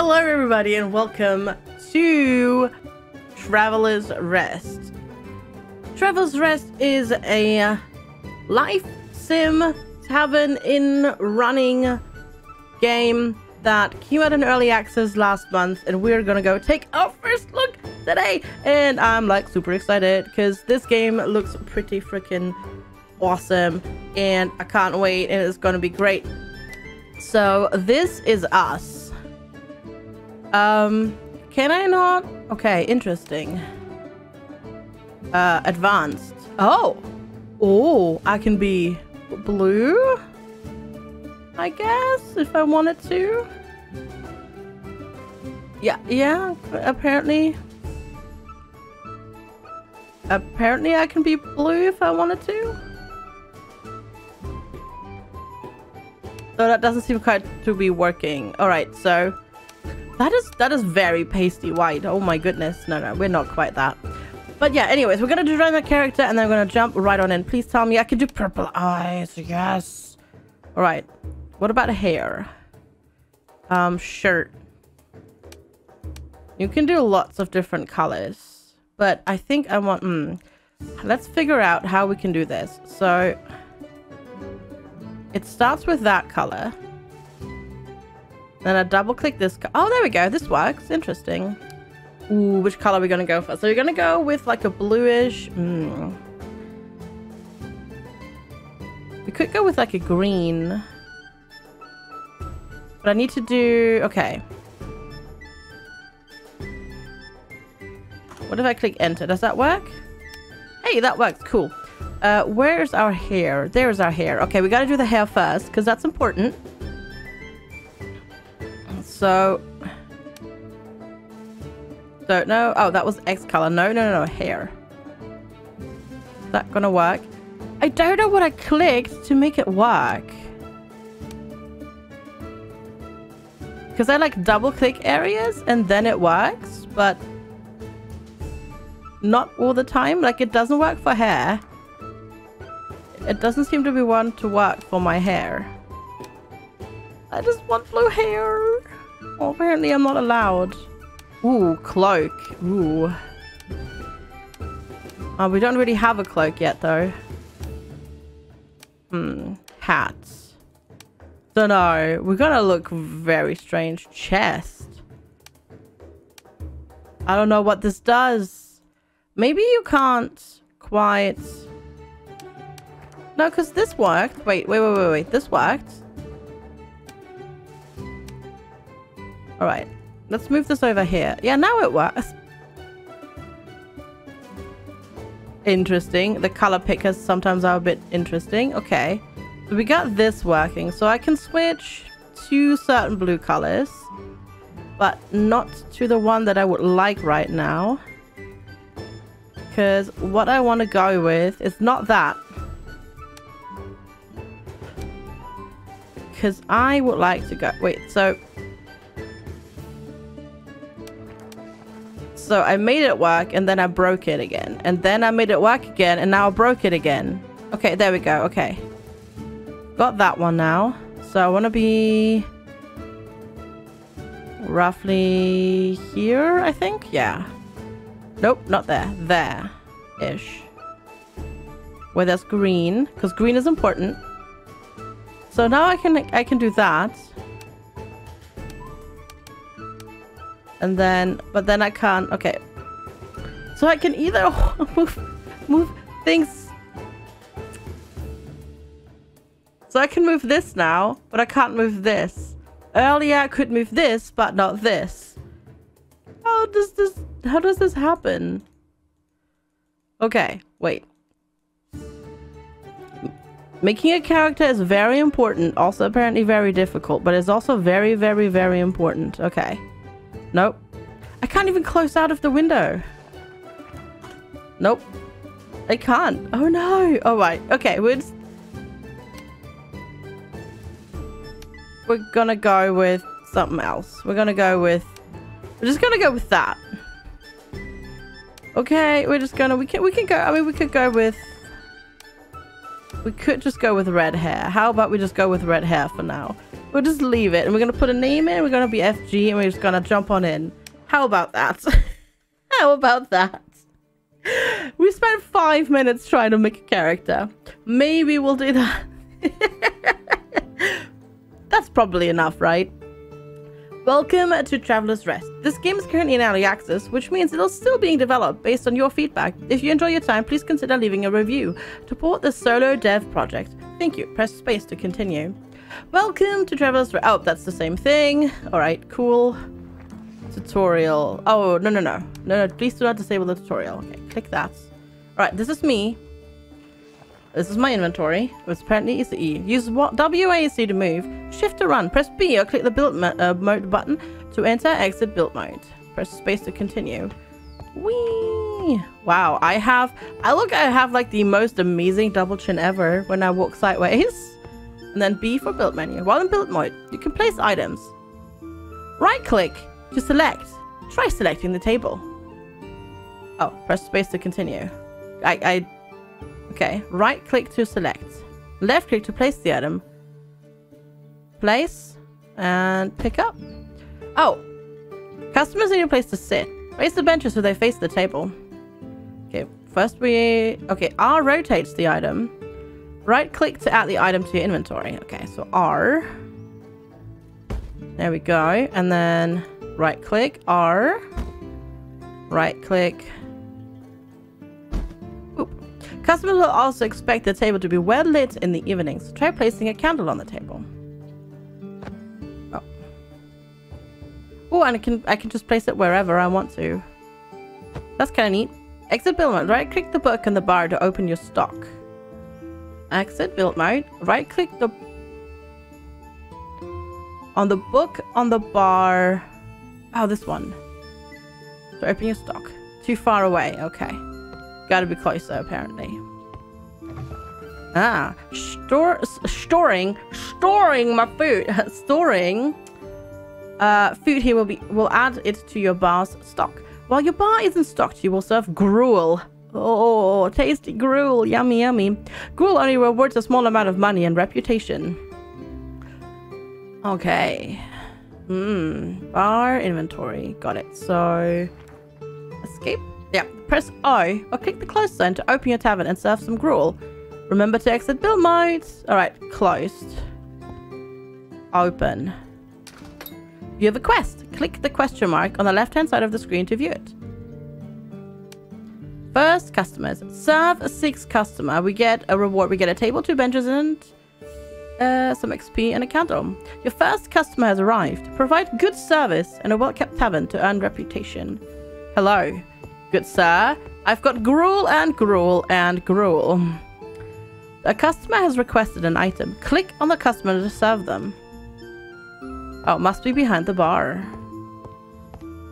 Hello everybody and welcome to Traveler's Rest. Traveler's Rest is a life sim tavern in running game that came out in early access last month, and we're gonna go take our first look today, and I'm like super excited because this game looks pretty freaking awesome and I can't wait, and it's gonna be great. So this is us. Can I not? Okay, interesting. Advanced. Oh, I can be blue, I guess, if I wanted to. Yeah, apparently I can be blue if I wanted to. So that doesn't seem quite to be working. All right, so that is very pasty white. Oh my goodness. No, we're not quite that. But yeah, anyways, we're going to design that character and then we're going to jump right on in. Please tell me I can do purple eyes. Yes. All right. What about hair? Shirt. You can do lots of different colors, but I think I want... Let's figure out how we can do this. So it starts with that color. Then I double click this. Oh, there we go. This works. Interesting. Ooh, which color are we going to go for? So you're going to go with like a bluish. We could go with like a green. But I need to do... Okay. What if I click enter? Does that work? Hey, that works. Cool. Where's our hair? There's our hair. Okay, we got to do the hair first because that's important. So, don't know. Oh, that was X color. No, hair. Is that gonna work? I don't know what I clicked to make it work. Because I like double click areas and then it works, but not all the time. Like it doesn't work for hair. It doesn't seem to be one to work for my hair. I just want blue hair. Oh, apparently I'm not allowed. Ooh, cloak. Ooh. Oh, we don't really have a cloak yet, though. Hats. Dunno. We're gonna look very strange. Chest. I don't know what this does. Maybe you can't quite... No, because this worked. Wait. This worked. All right, let's move this over here. Yeah, now it works. Interesting. The color pickers sometimes are a bit interesting. Okay, so we got this working. So I can switch to certain blue colors, but not to the one that I would like right now. Because what I want to go with is not that. Because I would like to go... Wait, so... So I made it work and then I broke it again. And then I made it work again and now I broke it again. Okay, there we go. Okay. Got that one now. So I want to be roughly here, I think. Yeah. Nope, not there. There-ish. Where that's green. Because green is important. So now I can do that. And then, but then I can't, okay. So I can either move things. So I can move this now, but I can't move this. Earlier I could move this, but not this. How does this happen? Okay, wait. Making a character is very important. Also apparently very difficult, but it's also very, very, very important. Okay. Nope. I can't even close out of the window. Nope. I can't. Oh no. Alright. Okay. We're gonna go with something else. We're just gonna go with that. Okay. We could go with... We could just go with red hair. How about we just go with red hair for now? We'll just leave it, and we're gonna put a name in. We're gonna be FG, and we're just gonna jump on in. How about that? How about that? We spent 5 minutes trying to make a character. Maybe we'll do that. That's probably enough, right? Welcome to Traveler's Rest. This game is currently in early access, which means it'll still being developed based on your feedback. If you enjoy your time, please consider leaving a review to support the solo dev project. Thank you. Press space to continue. Welcome to Traveler's Rest. Oh, that's the same thing. All right, cool. Tutorial. Oh, no. Please do not disable the tutorial. Okay, click that. All right, this is me. This is my inventory, which apparently is the E. Use WASD to move, shift to run, press B or click the build mode button to enter exit build mode. Press space to continue. Whee! Wow, I have like the most amazing double chin ever when I walk sideways. And then B for build menu. While in build mode, you can place items. Right click to select. Try selecting the table. Oh, press space to continue. Okay, right click to select, left click to place the item, place and pick up. Oh, customers need a place to sit. Raise the benches so they face the table. Okay, first R rotates the item. Right click to add the item to your inventory. Okay, so R. There we go. And then right click, R. Right click. Customers will also expect the table to be well lit in the evening, so try placing a candle on the table. Oh, and I can just place it wherever I want to. That's kind of neat. Exit build mode. Right click the book and the bar to open your stock. Exit build mode. Right click on the book on the bar. Oh, this one. To open your stock. Too far away. Okay. Gotta be closer, apparently. Ah, storing my food. Storing food here will add it to your bar's stock. While your bar isn't stocked, you will serve gruel. Oh, tasty gruel, yummy, yummy. Gruel only rewards a small amount of money and reputation. Okay. Bar inventory, got it. So, escape. Yeah, press O or click the close sign to open your tavern and serve some gruel. Remember to exit build mode. Alright, closed. Open. You have a quest. Click the question mark on the left-hand side of the screen to view it. First, customers. Serve a 6th customer. We get a reward. We get a table, 2 benches, and some XP and a candle. Your first customer has arrived. Provide good service and a well-kept tavern to earn reputation. Hello. Good sir, I've got gruel and gruel and gruel. A customer has requested an item. Click on the customer to serve them. Oh, it must be behind the bar.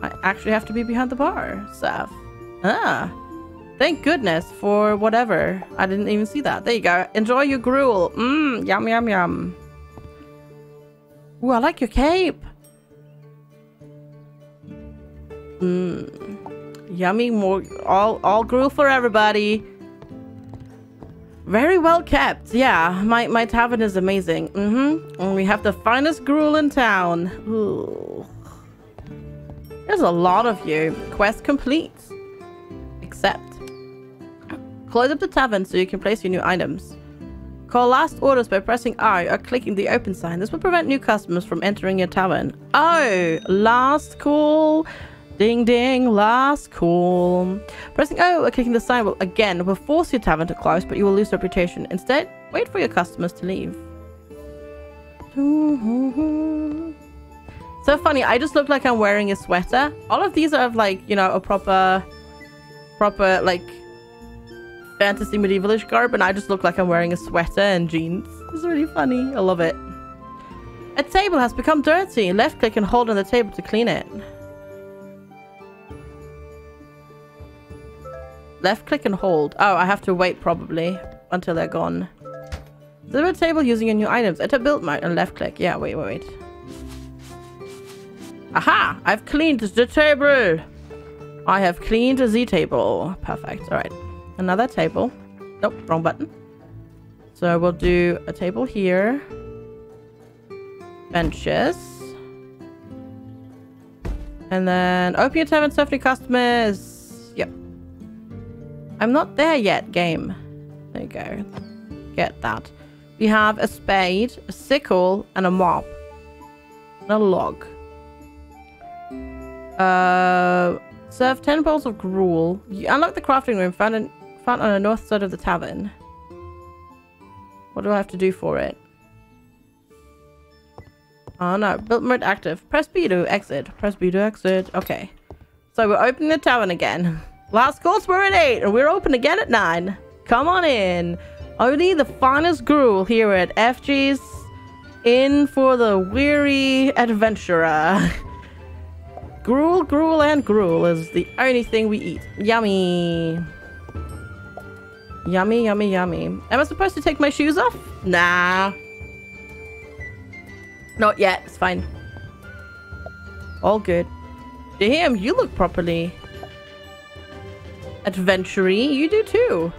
I actually have to be behind the bar. Serve. Ah, thank goodness for whatever. I didn't even see that. There you go. Enjoy your gruel. Mmm, yum, yum, yum. Ooh, I like your cape. Mmm. Yummy, more all gruel for everybody. Very well kept. Yeah, my tavern is amazing. And we have the finest gruel in town. Ooh. There's a lot of you. Quest complete. Accept. Close up the tavern so you can place your new items. Call last orders by pressing I or clicking the open sign. This will prevent new customers from entering your tavern. Oh, last call. Ding ding, last call. Pressing O or clicking the sign will force your tavern to close, but you will lose reputation. Instead, wait for your customers to leave. So funny, I just look like I'm wearing a sweater. All of these are of like, you know, a proper like fantasy medievalish garb, and I just look like I'm wearing a sweater and jeans. It's really funny. I love it. A table has become dirty. Left click and hold on the table to clean it. Left click and hold. Oh, I have to wait probably until they're gone. Deliver table using your new items. Enter build mode and left click. Yeah, wait. Aha! I've cleaned the table! I have cleaned the table. Perfect. Alright. Another table. Nope, wrong button. So we'll do a table here. benches. And then open your tavern, serve new customers. Yep. I'm not there yet, game. There you go. Get that. We have a spade, a sickle, and a mop. And a log. Serve 10 bowls of gruel. You unlock the crafting room found on the north side of the tavern. What do I have to do for it? Oh no, build mode active. Press B to exit. Press B to exit. Okay. So we're opening the tavern again. Last course we're at 8 and we're open again at 9. Come on in. Only the finest gruel here at FG's Inn for the Weary Adventurer. Gruel, gruel, and gruel is the only thing we eat. Yummy. Yummy, yummy, yummy. Am I supposed to take my shoes off? Nah. Not yet. It's fine. All good. Damn, you look properly adventure-y. You do too.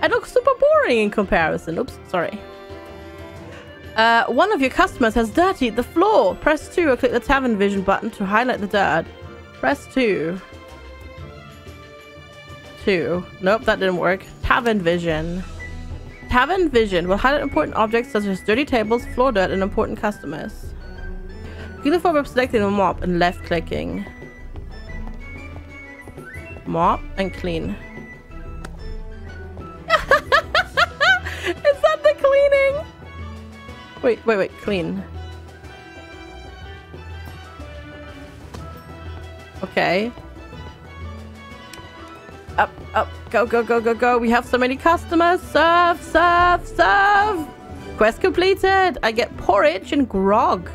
I look super boring in comparison. Oops, sorry. One of your customers has dirtied the floor. Press 2 or click the tavern vision button to highlight the dirt. Press 2. 2. Nope, that didn't work. Tavern vision. Tavern vision will highlight important objects such as dirty tables, floor dirt, and important customers. Uniform by selecting a mop and left clicking. Mop and clean. Is that the cleaning? Wait, wait, wait, clean. Okay. Up, up, go, go, go, go, go. We have so many customers. Serve, serve, serve. Quest completed. I get porridge and grog.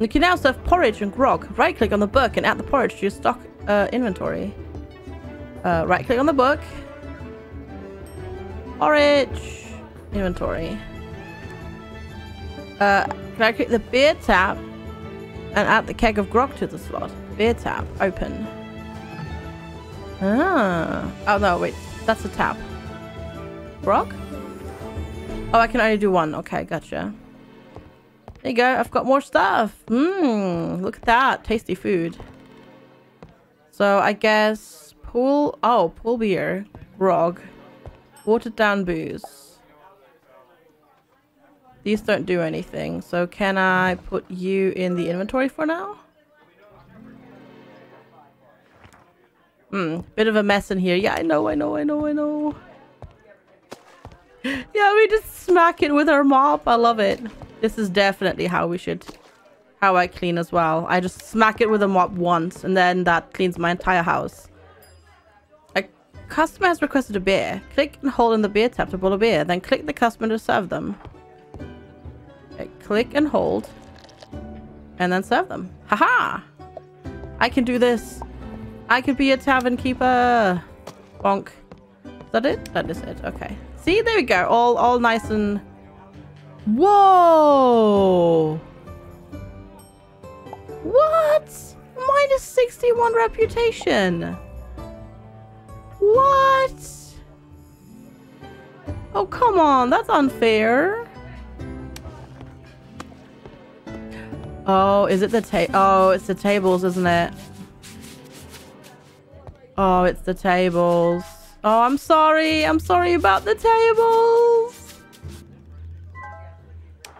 You can now serve porridge and grog. Right click on the book and add the porridge to your stock inventory. Right click on the book. Porridge. Inventory. Can I click the beer tab and add the keg of grog to the slot? Beer tab. Open. Ah. Oh no, wait. That's a tab. Grog? Oh, I can only do one. Okay, gotcha. There you go. I've got more stuff. Mmm. Look at that. Tasty food. So I guess pool. Oh, pool beer. Grog. Watered down booze. These don't do anything. So can I put you in the inventory for now? Bit of a mess in here. Yeah, I know, I know, I know, I know. Yeah, we just smack it with our mop. I love it. This is definitely how we should... how I clean as well. I just smack it with a mop once, and then that cleans my entire house. A customer has requested a beer. Click and hold in the beer tab to boil a beer. Then click the customer to serve them. Okay, click and hold. And then serve them. Haha! I can do this. I could be a tavern keeper. Bonk. Is that it? That is it. Okay. See, there we go. All nice and... Whoa! What? Minus 61 reputation. What? Oh, come on. That's unfair. Oh, is it the table? Oh, it's the tables, isn't it? Oh, it's the tables. Oh, I'm sorry. I'm sorry about the tables.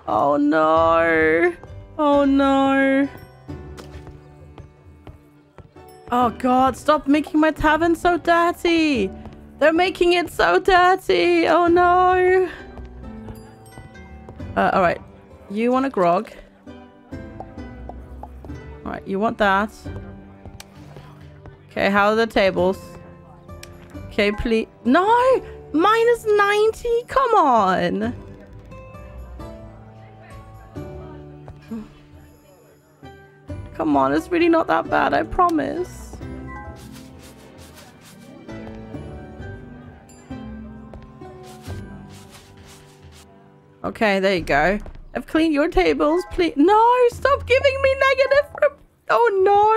Oh, no. Oh, no. Oh, God. Stop making my tavern so dirty. They're making it so dirty. Oh, no. All right. You want a grog. All right. You want that. Okay, how are the tables? Okay, please. No! Minus 90? Come on! Come on, it's really not that bad, I promise. Okay, there you go. I've cleaned your tables, please. No! Stop giving me negative... Oh, no!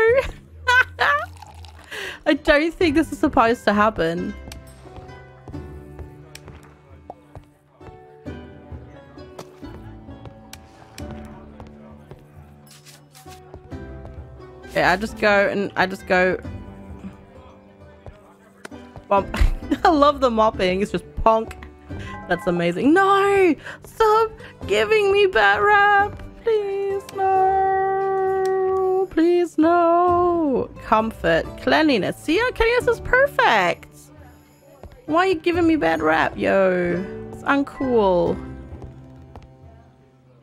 I don't think this is supposed to happen. I just go. Bump. I love the mopping. It's just bonk. That's amazing. No! Stop giving me bad rap. Please, no. Please, no. Comfort. Cleanliness. See, KS is perfect. Why are you giving me bad rap, yo? It's uncool.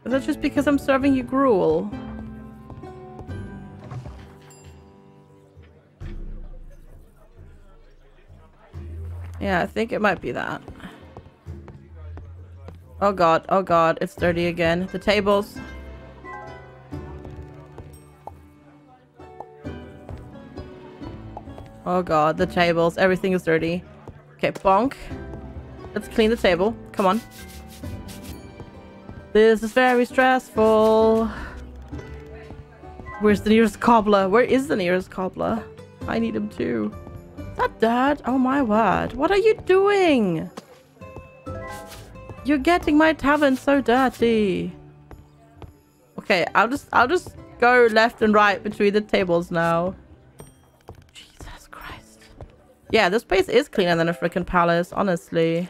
Is that just because I'm serving you gruel? Yeah, I think it might be that. Oh god, it's dirty again. The tables. Oh god, the tables. Everything is dirty. Okay, bonk. Let's clean the table. Come on. This is very stressful. Where's the nearest cobbler? Where is the nearest cobbler? I need him too. Is that dirt? Oh my word. What are you doing? You're getting my tavern so dirty. Okay, I'll just go left and right between the tables now. Jesus Christ. Yeah, this place is cleaner than a freaking palace, honestly.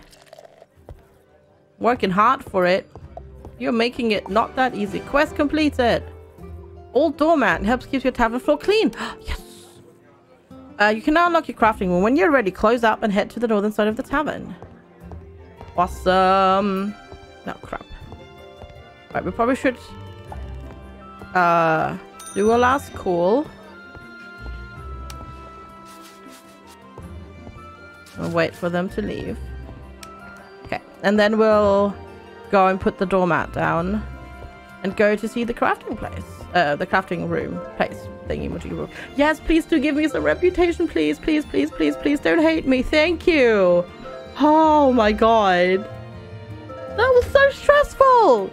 Working hard for it. You're making it not that easy. Quest completed. Old doormat helps keep your tavern floor clean. Yes. You can now unlock your crafting room. When you're ready, close up and head to the northern side of the tavern. Awesome. No, crap. Alright, we probably should do our last call. We'll wait for them to leave. Okay, and then we'll go and put the doormat down and go to see the crafting place. The crafting room place thingy majig room. Yes, please do give me some reputation, please, please, please, please, please. Don't hate me. Thank you. Oh my god. That was so stressful.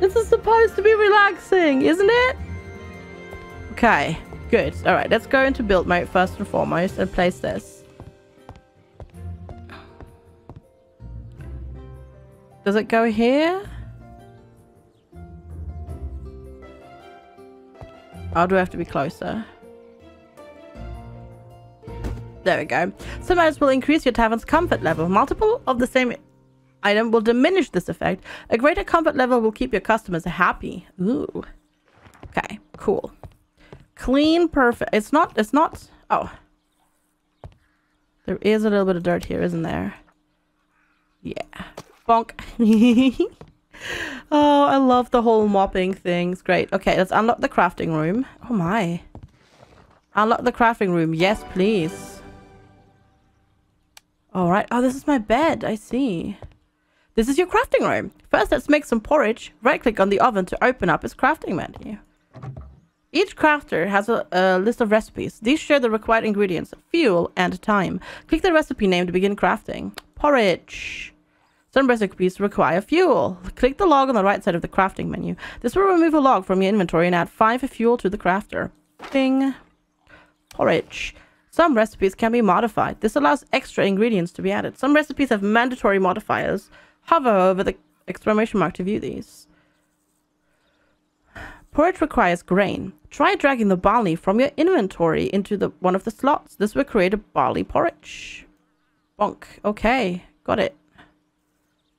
This is supposed to be relaxing, isn't it? Okay, good. All right, let's go into build mode first and foremost and place this. Does it go here? Or do I have to be closer? There we go. Some items will increase your tavern's comfort level. Multiple of the same item will diminish this effect. A greater comfort level will keep your customers happy. Ooh. Okay, cool. Clean, perfect. It's not. Oh. There is a little bit of dirt here, isn't there? Yeah. Bonk. Oh, I love the whole mopping thing. It's great. Okay, let's unlock the crafting room. Oh my. Unlock the crafting room. Yes, please. Alright. Oh, this is my bed. I see. This is your crafting room. First, let's make some porridge. Right-click on the oven to open up its crafting menu. Each crafter has a list of recipes. These share the required ingredients, fuel, and time. Click the recipe name to begin crafting. Porridge. Some recipes require fuel. Click the log on the right side of the crafting menu. This will remove a log from your inventory and add 5 fuel to the crafter. Ding. Porridge. Some recipes can be modified. This allows extra ingredients to be added. Some recipes have mandatory modifiers. Hover over the exclamation mark to view these. Porridge requires grain. Try dragging the barley from your inventory into one of the slots. This will create a barley porridge. Bonk. Okay. Got it.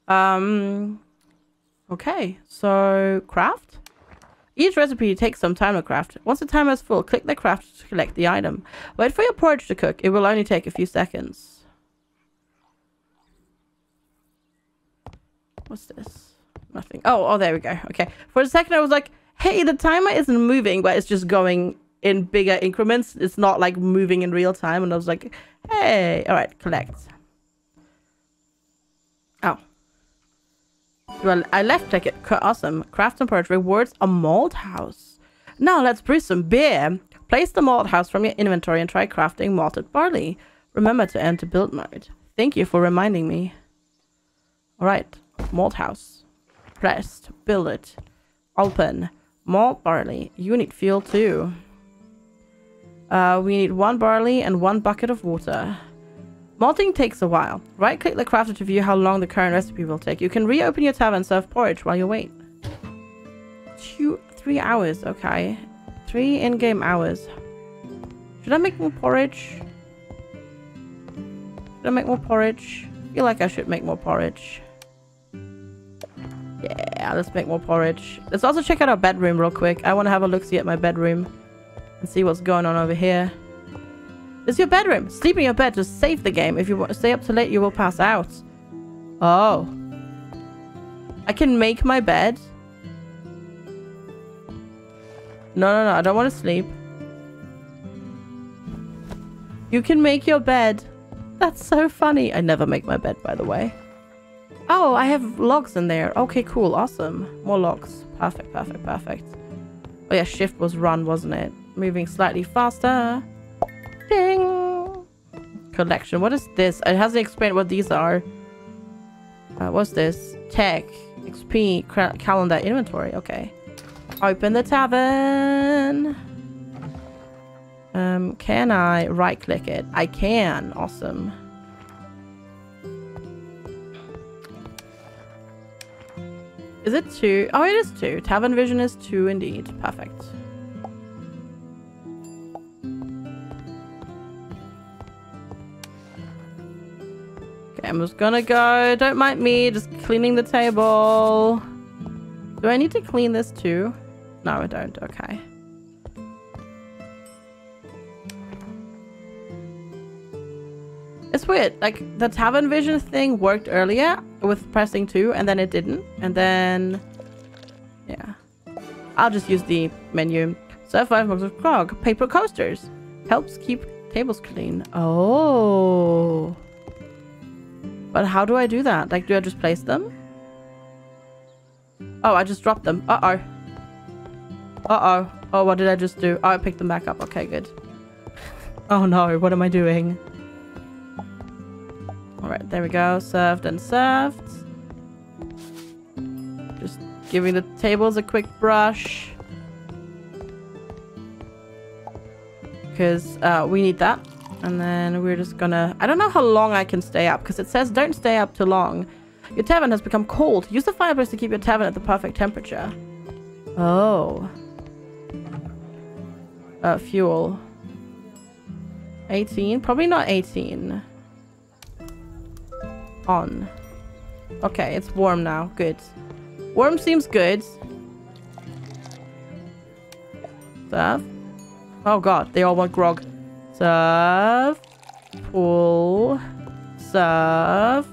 Okay, so craft. Each recipe takes some time to craft. Once the timer is full, click the craft to collect the item. Wait for your porridge to cook. It will only take a few seconds. What's this? Nothing. Oh, there we go. Okay. For a second, I was like, hey, the timer isn't moving, but it's just going in bigger increments. It's not like moving in real time. And I was like, hey, all right, collect. Oh. Well, I left click it. Awesome. Craft and porridge rewards a malt house. Now let's brew some beer. Place the malt house from your inventory and try crafting malted barley. Remember to enter build mode. Thank you for reminding me. Alright. Malt house. Pressed. Build it. Open. Malt barley. You need fuel too. We need 1 barley and 1 bucket of water. Malting takes a while. Right-click the crafter to view how long the current recipe will take. You can reopen your tab and serve porridge while you wait. 3 hours, okay. 3 in-game hours. Should I make more porridge? Should I make more porridge? I feel like I should make more porridge. Yeah, let's make more porridge. Let's also check out our bedroom real quick. I want to have a look-see at my bedroom and see what's going on over here. It's your bedroom. Sleep in your bed. Just save the game. If you want to stay up too late, you will pass out. Oh. I can make my bed. No. I don't want to sleep. You can make your bed. That's so funny. I never make my bed, by the way. Oh, I have logs in there. Okay, cool. Awesome. More logs. Perfect, perfect, perfect. Oh yeah, shift was run, wasn't it? Moving slightly faster. Ding! Collection. What is this? It hasn't explained what these are. What's this? Tech, XP, calendar, inventory. Okay. Open the tavern. Can I right click it? I can. Awesome. Is it 2? Oh, it is 2. Tavern vision is 2 indeed. Perfect. I'm just gonna go. Don't mind me. Just cleaning the table. Do I need to clean this too? No, I don't. Okay. It's weird. Like, the tavern vision thing worked earlier with pressing 2, and then it didn't. And then... yeah. I'll just use the menu. Serve 5 mugs of grog. Paper coasters. Helps keep tables clean. Oh... but how do I do that? Like, do I just place them? Oh, I just dropped them. Uh-oh. Uh-oh. Oh, what did I just do? Oh, I picked them back up. Okay, good. Oh, no. What am I doing? All right, there we go. Served and served. Just giving the tables a quick brush. Because we need that. And then we're just gonna... I don't know how long I can stay up, because it says don't stay up too long. Your tavern has become cold. Use the fireplace to keep your tavern at the perfect temperature. Oh. Fuel. 18? Probably not 18. On. Okay, it's warm now. Good. Warm seems good. Serve. Oh god, they all want grog. Serve, pull, serve,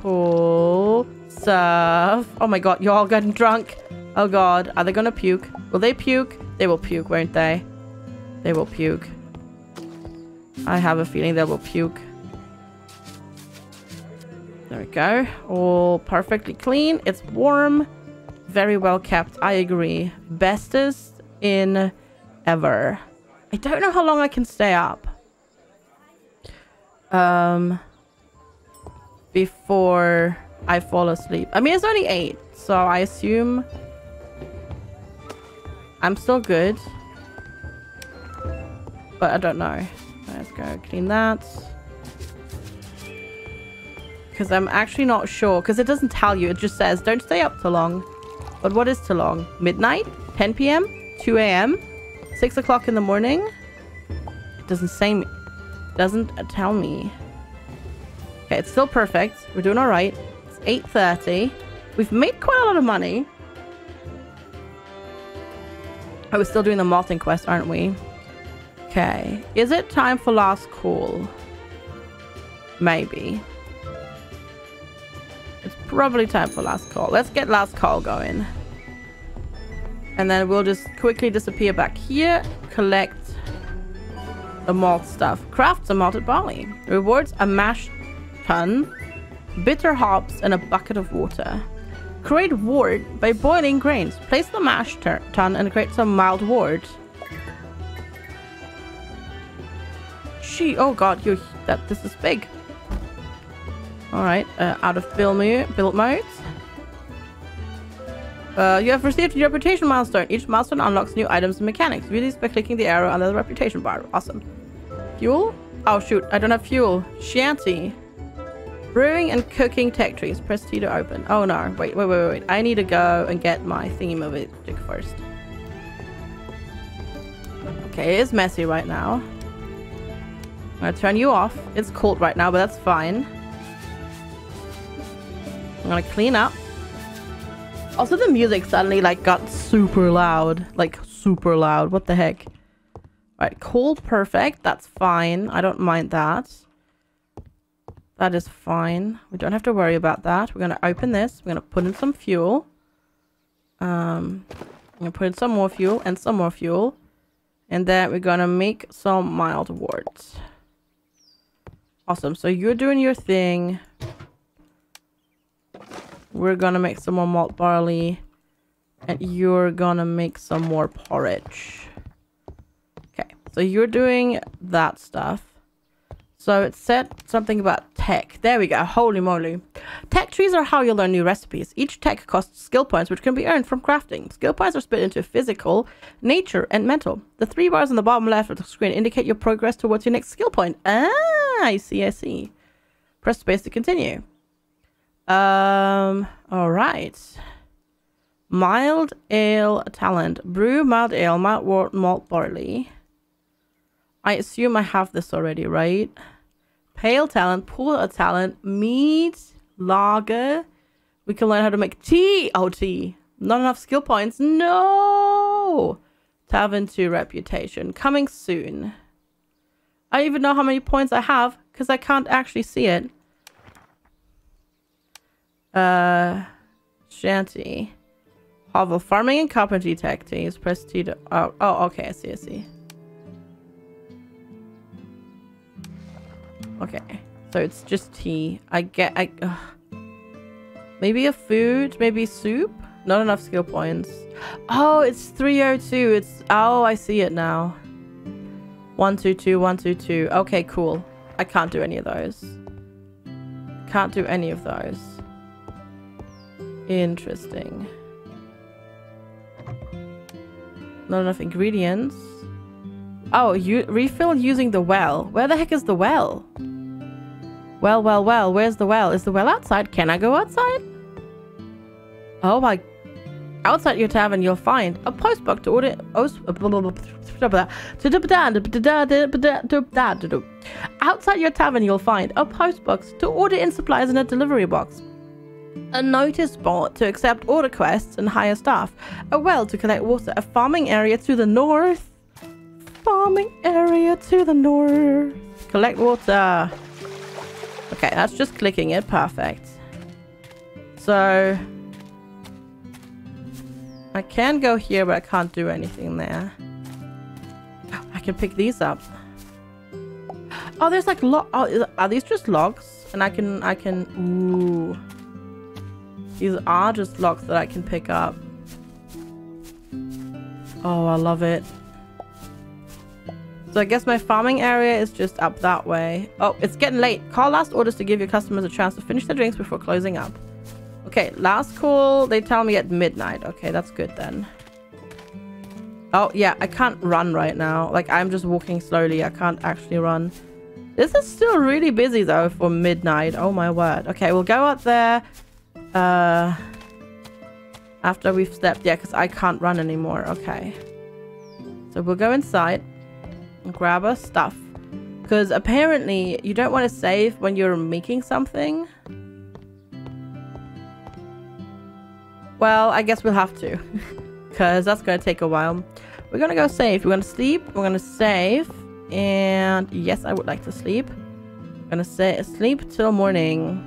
pull, serve. Oh my god, you're all getting drunk. Oh god, are they gonna puke? Will they puke? They will puke, won't they? They will puke. I have a feeling they will puke. There we go. All perfectly clean. It's warm. Very well kept. I agree. Bestest in ever. I don't know how long I can stay up before I fall asleep. I mean, it's only 8, so I assume I'm still good. But I don't know. Let's go clean that. Because I'm actually not sure. Because it doesn't tell you. It just says, don't stay up too long. But what is too long? Midnight? 10 p.m.? 2 a.m.? 6 o'clock in the morning. It doesn't say me. Doesn't tell me. Okay, it's still perfect. We're doing all right. It's 8:30. We've made quite a lot of money. Oh, we're still doing the malting quest, aren't we? Okay. Is it time for last call? Maybe. It's probably time for last call. Let's get last call going. And then we'll just quickly disappear back here. Collect the malt stuff. Crafts a malted barley. Rewards a mash tun, bitter hops, and a bucket of water. Create wort by boiling grains. Place the mash tun and create some mild wort. Gee, oh god, you that this is big. Alright, out of build mode. You have received your reputation milestone. Each milestone unlocks new items and mechanics. View these by clicking the arrow under the reputation bar. Awesome. Fuel? Oh shoot, I don't have fuel. Shanty. Brewing and cooking tech trees. Press T to open. Oh no, wait. I need to go and get my thingy-majic first. Okay, it's messy right now. I'm gonna turn you off. It's cold right now, but that's fine. I'm gonna clean up. Also, the music suddenly, like, got super loud. Like, super loud. What the heck? Alright, cold, perfect. That's fine. I don't mind that. That is fine. We don't have to worry about that. We're gonna open this. We're gonna put in some fuel. I'm gonna put in some more fuel and some more fuel. And then we're gonna make some mild warts. Awesome. So you're doing your thing. We're gonna make some more malt barley, and you're gonna make some more porridge. Okay, so you're doing that stuff. So it said something about tech. There we go. Holy moly. Tech trees are how you learn new recipes. Each tech costs skill points, which can be earned from crafting. Skill points are split into physical, nature, and mental. The three bars on the bottom left of the screen indicate your progress towards your next skill point. Ah, I see, I see. Press space to continue. All right. Mild ale talent. Brew mild ale, mild wort, malt barley. I assume I have this already, right? Pale talent, pool a talent, mead, lager. We can learn how to make tea. Oh, tea. Not enough skill points. No. Tavern 2 reputation. Coming soon. I don't even know how many points I have because I can't actually see it. Shanty. Hovel farming and carpentry tactics. Press T to... Oh, okay. I see, I see. Okay. So it's just tea. Maybe a food? Maybe soup? Not enough skill points. Oh, it's 302. It's... Oh, I see it now. 122, 122. Okay, cool. I can't do any of those. Can't do any of those. Interesting. Not enough ingredients. Oh, you refill using the well. Where the heck is the well? Well, well, well. Where's the well? Is the well outside? Can I go outside? Oh my! Outside your tavern, you'll find a postbox to order. Outside your tavern, you'll find a postbox to order in supplies and a delivery box. A notice board to accept order quests and hire staff. A well to collect water. A farming area to the north. Farming area to the north. Collect water. Okay, that's just clicking it. Perfect. So... I can go here, but I can't do anything there. Oh, I can pick these up. Oh, there's like... are these just logs? And I can... Ooh... These are just logs that I can pick up. Oh, I love it. So I guess my farming area is just up that way. Oh, it's getting late. Call last orders to give your customers a chance to finish their drinks before closing up. Okay, last call. They tell me at midnight. Okay, that's good then. Oh, yeah. I can't run right now. Like, I'm just walking slowly. I can't actually run. This is still really busy, though, for midnight. Oh, my word. Okay, we'll go out there. After we've slept. Yeah, because I can't run anymore. Okay. So we'll go inside and grab our stuff. Because apparently you don't want to save when you're making something. Well, I guess we'll have to. Because that's going to take a while. We're going to go save. We're going to sleep. We're going to save. And yes, I would like to sleep. I'm going to sleep till morning.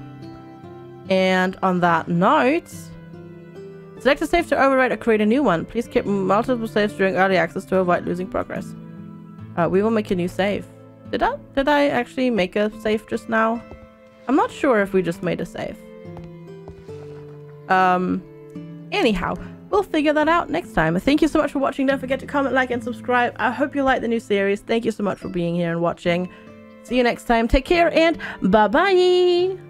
And on that note, select a save to overwrite or create a new one. Please keep multiple saves during early access to avoid losing progress. We will make a new save. Did I actually make a save just now? I'm not sure if we just made a save. Anyhow, we'll figure that out next time. Thank you so much for watching. Don't forget to comment, like, and subscribe. I hope you like the new series. Thank you so much for being here and watching. See you next time. Take care and bye-bye.